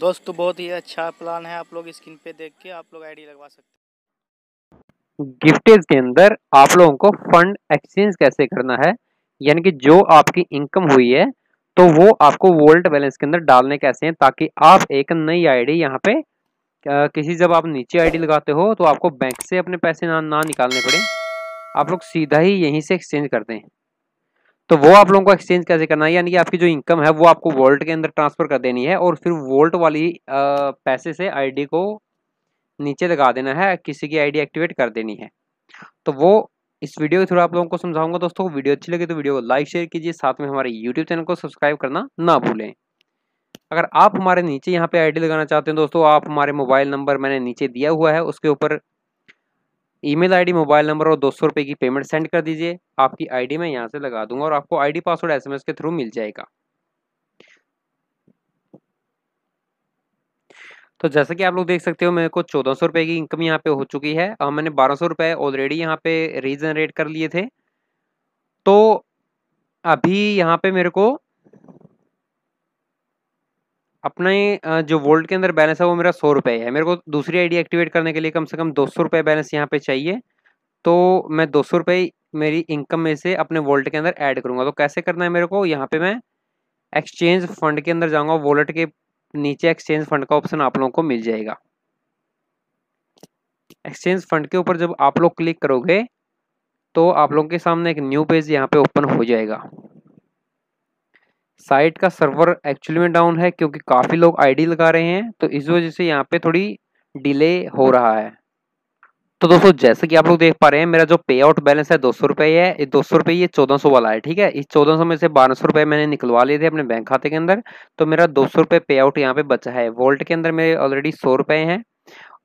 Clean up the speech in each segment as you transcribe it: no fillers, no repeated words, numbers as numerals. दोस्तों बहुत ही अच्छा प्लान है, आप लोग स्क्रीन पे देख के आप लोग आईडी लगवा सकते हैं। गिफ्टेज के अंदर आप लोगों को फंड एक्सचेंज कैसे करना है, यानी कि जो आपकी इनकम हुई है तो वो आपको वॉलेट बैलेंस के अंदर डालने कैसे हैं, ताकि आप एक नई आईडी यहाँ पे किसी जब आप नीचे आईडी लगाते हो तो आपको बैंक से अपने पैसे ना निकालने पड़े, आप लोग सीधा ही यहीं से एक्सचेंज करते हैं। तो वो आप लोगों को एक्सचेंज कैसे करना है, यानी कि आपकी जो इनकम है वो आपको वॉल्ट के अंदर ट्रांसफ़र कर देनी है और फिर वॉल्ट वाली पैसे से आईडी को नीचे लगा देना है, किसी की आईडी एक्टिवेट कर देनी है। तो वो इस वीडियो के थ्रू आप लोगों को समझाऊंगा। दोस्तों वीडियो अच्छी लगी तो वीडियो को लाइक शेयर कीजिए, साथ में हमारे यूट्यूब चैनल को सब्सक्राइब करना ना भूलें। अगर आप हमारे नीचे यहाँ पर आईडी लगाना चाहते हैं दोस्तों, आप हमारे मोबाइल नंबर मैंने नीचे दिया हुआ है उसके ऊपर ईमेल आईडी, मोबाइल नंबर और 200 रुपये की पेमेंट सेंड कर दीजिए, आपकी आईडी मैं यहाँ से लगा दूंगा और आपको आईडी पासवर्ड एसएमएस के थ्रू मिल जाएगा। तो जैसा कि आप लोग देख सकते हो मेरे को 1400 रुपये की इनकम यहाँ पे हो चुकी है। मैंने 1200 रुपये ऑलरेडी यहाँ पे रीजनरेट कर लिए थे, तो अभी यहाँ पे मेरे को अपने जो वोल्ट के अंदर बैलेंस है वो मेरा 100 रुपये है। मेरे को दूसरी आईडी एक्टिवेट करने के लिए कम से कम 200 रुपये बैलेंस यहाँ पे चाहिए, तो मैं 200 रुपये मेरी इनकम में से अपने वोल्ट के अंदर ऐड करूँगा। तो कैसे करना है मेरे को, यहाँ पे मैं एक्सचेंज फंड के अंदर जाऊँगा, वॉलेट के नीचे एक्सचेंज फंड का ऑप्शन आप लोगों को मिल जाएगा। एक्सचेंज फंड के ऊपर जब आप लोग क्लिक करोगे तो आप लोगों के सामने एक न्यू पेज यहाँ पे ओपन हो जाएगा। साइट का सर्वर एक्चुअली में डाउन है क्योंकि काफ़ी लोग आईडी लगा रहे हैं, तो इस वजह से यहाँ पे थोड़ी डिले हो रहा है। तो दोस्तों जैसे कि आप लोग देख पा रहे हैं मेरा जो पे आउट बैलेंस है 200 रुपये है, 200 रुपये ये 1400 वाला है, ठीक है। इस 1400 में से 1200 रुपये मैंने निकलवा लिए थे अपने बैंक खाते के अंदर, तो मेरा 200 रुपये पे आउट यहाँ पे बचा है। वॉल्ट के अंदर मेरे ऑलरेडी 100 रुपये हैं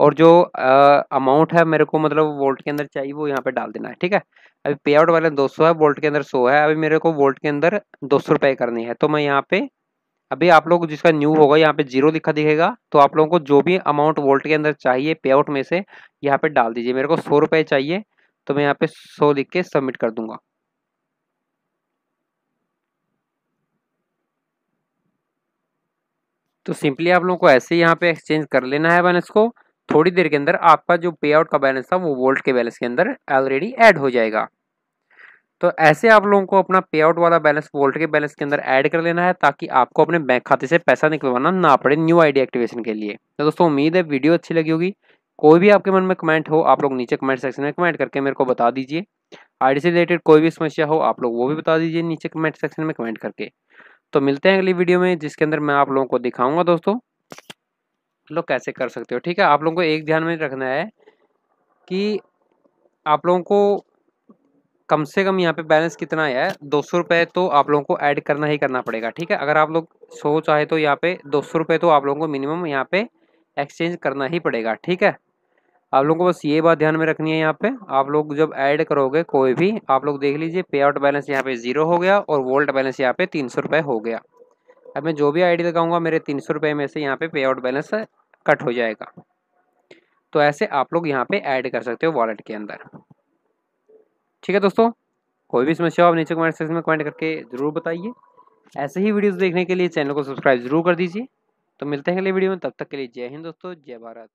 और जो अमाउंट है मेरे को मतलब वॉल्ट के अंदर चाहिए वो यहाँ पे डाल देना है, ठीक है। अभी पे आउट वाले 200 है, वॉल्ट के अंदर 100 है, अभी मेरे को वॉल्ट के अंदर 200 रुपये करनी है। तो मैं यहाँ पे अभी आप लोग जिसका न्यू होगा यहाँ पे 0 लिखा दिखेगा, तो आप लोगों को जो भी अमाउंट वॉल्ट के अंदर चाहिए पे आउट में से यहाँ पे डाल दीजिए। मेरे को 100 रुपये चाहिए तो मैं यहाँ पे 100 लिख के सबमिट कर दूंगा। तो सिंपली आप लोगों को ऐसे ही यहाँ पे एक्सचेंज कर लेना है बैलेंस को, थोड़ी देर के अंदर आपका जो पे आउट का बैलेंस था वो वोल्ट के बैलेंस के अंदर ऑलरेडी ऐड हो जाएगा। तो ऐसे आप लोगों को अपना पे आउट वाला बैलेंस वोल्ट के बैलेंस के अंदर ऐड कर लेना है, ताकि आपको अपने बैंक खाते से पैसा निकलवाना ना पड़े न्यू आईडी एक्टिवेशन के लिए। तो दोस्तों उम्मीद है वीडियो अच्छी लगी होगी। कोई भी आपके मन में कमेंट हो आप लोग नीचे कमेंट सेक्शन में कमेंट करके मेरे को बता दीजिए। आईडी से रिलेटेड कोई भी समस्या हो आप लोग वो भी बता दीजिए नीचे कमेंट सेक्शन में कमेंट करके। तो मिलते हैं अगली वीडियो में जिसके अंदर मैं आप लोगों को दिखाऊंगा दोस्तों लोग कैसे कर सकते हो, ठीक है। आप लोगों को एक ध्यान में रखना है कि आप लोगों को कम से कम यहाँ पे बैलेंस कितना है, 200 रुपये तो आप लोगों को ऐड करना ही करना पड़ेगा, ठीक है। अगर आप लोग 100 चाहे तो यहाँ पे 200 रुपये तो आप लोगों को मिनिमम यहाँ पे एक्सचेंज करना ही पड़ेगा, ठीक है। आप लोगों को बस ये बात ध्यान में रखनी है। यहाँ पे आप लोग जब ऐड करोगे कोई भी, आप लोग देख लीजिए पे आउट बैलेंस यहाँ पे 0 हो गया और वॉल्ट बैलेंस यहाँ पे 300 रुपये हो गया। अब मैं जो भी आईडी लगाऊंगा मेरे 300 रुपये में से यहाँ पे पे आउट बैलेंस कट हो जाएगा। तो ऐसे आप लोग यहाँ पे ऐड कर सकते हो वॉलेट के अंदर, ठीक है दोस्तों। कोई भी समस्या हो आप नीचे कमेंट सेक्शन में कमेंट करके ज़रूर बताइए। ऐसे ही वीडियोस देखने के लिए चैनल को सब्सक्राइब जरूर कर दीजिए। तो मिलते हैं अगले वीडियो में, तब तक के लिए जय हिंद दोस्तों, जय भारत।